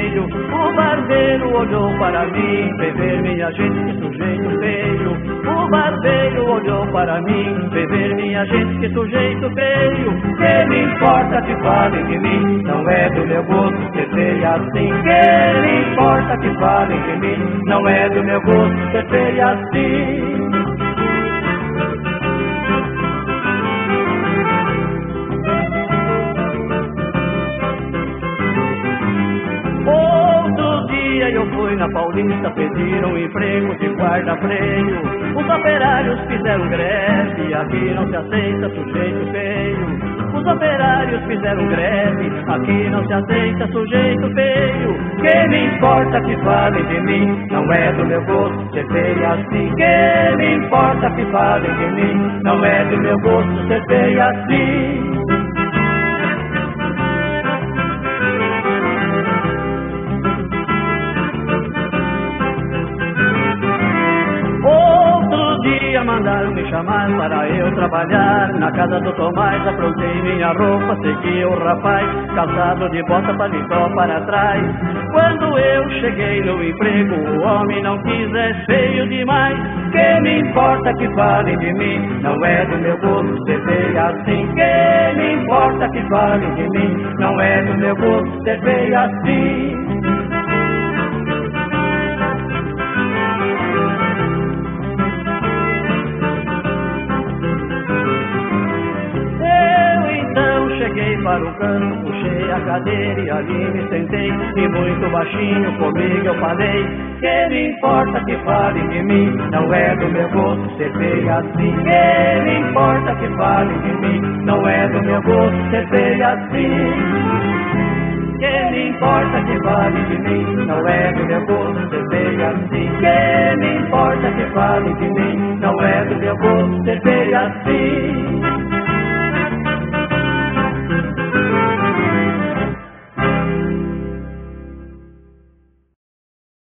feio. O barbeiro olhou para mim, vem ver minha gente, que sujeito feio. O barbeiro olhou para mim, vem ver minha gente, que sujeito feio. Que me importa que falem de mim, não é do meu gosto ser feia assim. Que me importa que falem de mim, não é do meu gosto ser feia assim. Eu fui na Paulista, pediram emprego de guarda-freio. Os operários fizeram greve, aqui não se aceita sujeito feio. Os operários fizeram greve, aqui não se aceita sujeito feio. Que me importa que falem de mim, não é do meu gosto ser feio assim. Que me importa que falem de mim, não é do meu gosto ser feio assim. Mandaram me chamar para eu trabalhar na casa do Tomás, aprontei minha roupa, segui o rapaz, calçado de bota, paletó para trás. Quando eu cheguei no emprego, o homem não quis, é feio demais. Que me importa que falem de mim, não é do meu gosto ser feio assim. Que me importa que falem de mim, não é do meu gosto ser feio assim. Cheguei para o canto, puxei a cadeira e ali me sentei. E muito baixinho comigo eu falei: que me importa que falem de mim, não é do meu gosto ser feio assim. Que me importa que falem de mim, não é do meu gosto ser feio assim. Que me importa que falem de mim, não é do meu gosto ser feio assim. Que me importa que falem de mim, não é do meu gosto ser feio assim.